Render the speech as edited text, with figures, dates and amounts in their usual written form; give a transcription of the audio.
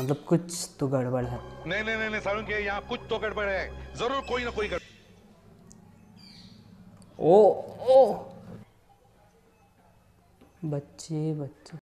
मतलब कुछ तो गड़बड़ है। नहीं नहीं नहीं, सारुण के यहाँ कुछ तो गड़बड़ है, जरूर कोई ना कोई गड़बड़। ओ ओ बच्चे बच्चे